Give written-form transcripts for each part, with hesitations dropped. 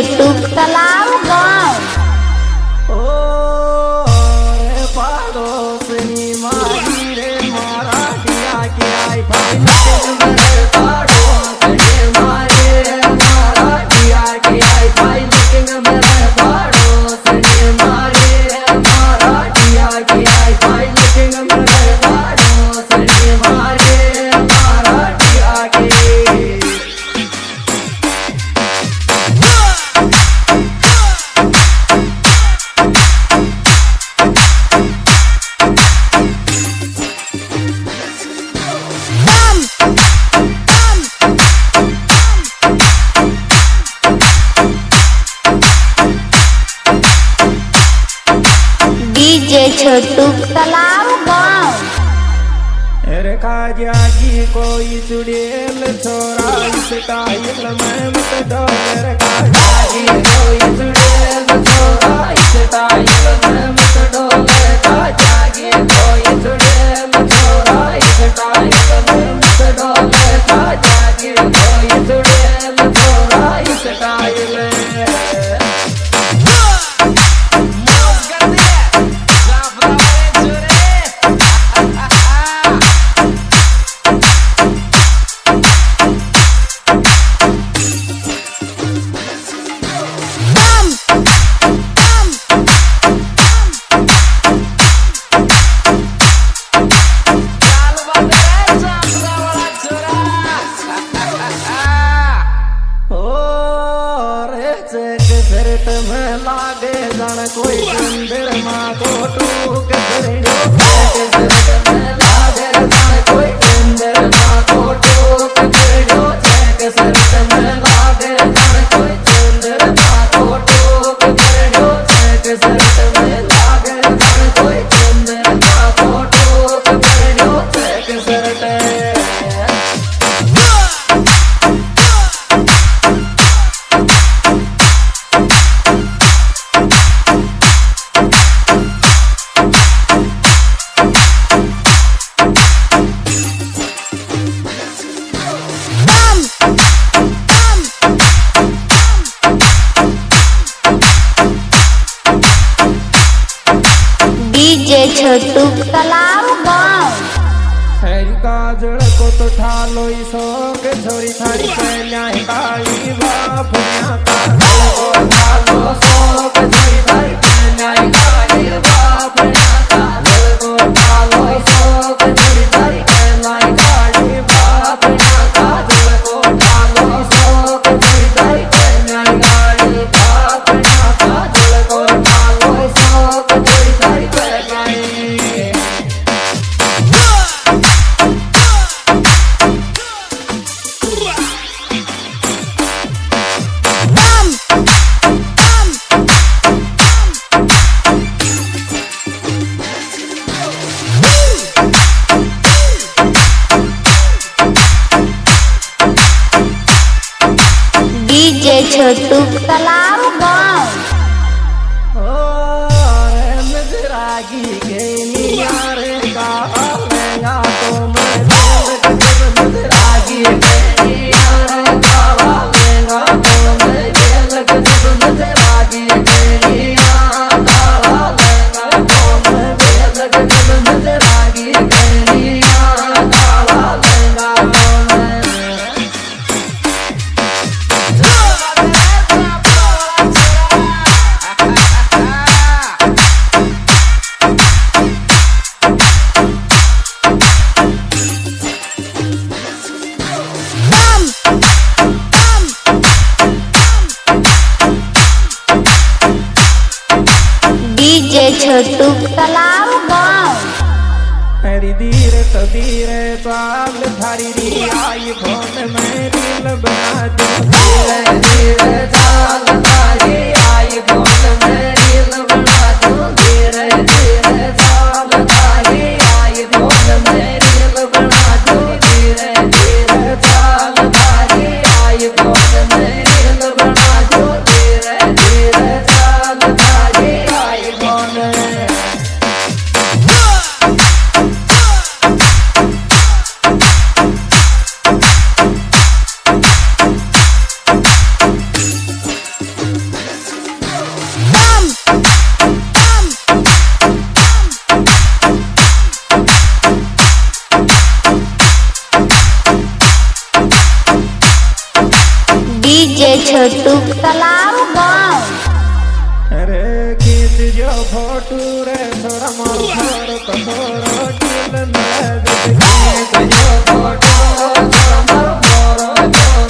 YouTube चलाओ गाँव। ओ रे पड़ोसनी माही रे मारा किया किया भाई जे छोटू तलाव गाँव। अरे खाजा की कोई चुड़ैल छोरा स्टाइल में मत दो। अरे खाजा की कोई चुड़ैल छोरा स्टाइल में मत दो। अरे खाजा की कोई चुड़ैल छोरा स्टाइल में मत दो। अरे खाजा की कोई चुड़ैल छोरा स्टाइल में कोई मंदिर माँ को टूक छोटू तलाव गाँव। हरी काजल को तो ठालो शौक छोरी थारी पहला काली बाप ठालो शौक छोरी थारी पहला काली बाप को ठालो शौक छोरी थारी पहला काली बाप को ठालो शौक छोरी थारी पहला काली बाप को ठालो शौक छोरी थारी पहला छोटू तलाव गाँव। ओ रे मजरागी के नियार का लहंगा तो मजरागी के नियार का लहंगा तो मजरागी के नियार का लहंगा तो मजरागी के नियार का लहंगा। छोटू तलाव गाँव। हरी धीर तबीर चाल थारी रियाई फोन में दिल बना धीर चाल थारी आई फोन में दिल बना धीर धीर चाल थारी आई फोन में दिल बना धीर धीर चाल थारी आई फोन में दिल बना धीर धीर चाल थारी आई फोन। छोटू तलाव गाँव। अरे गीत जो फोटू रे थोड़ा मार थोड़ा दिल में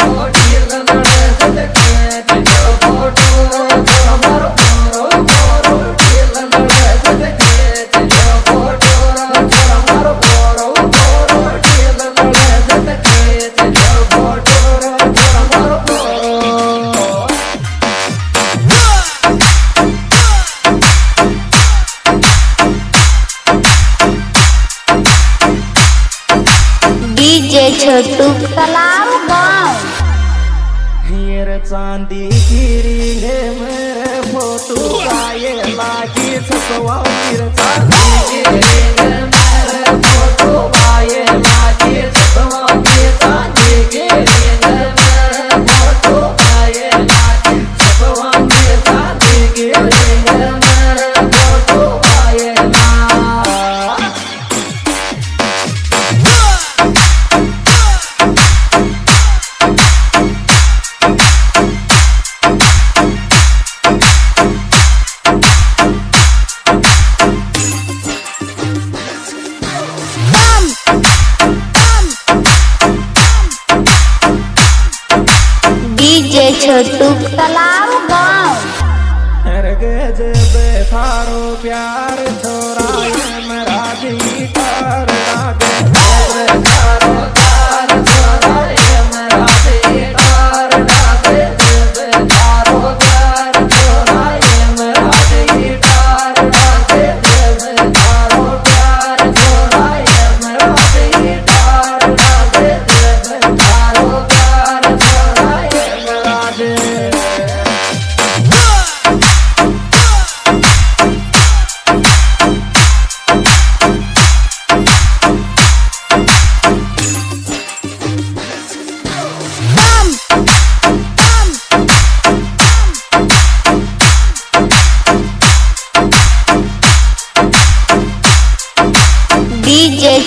छोटू तलाव गाँव। ये चांदी गिरी है मेरे फोटू का ये बाकी सतवा छोटू तलाव गाँव। अरे गजब थारो प्यार छोरा मेरा गिटार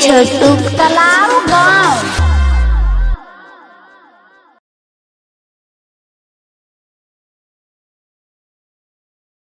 छोटू तलाव।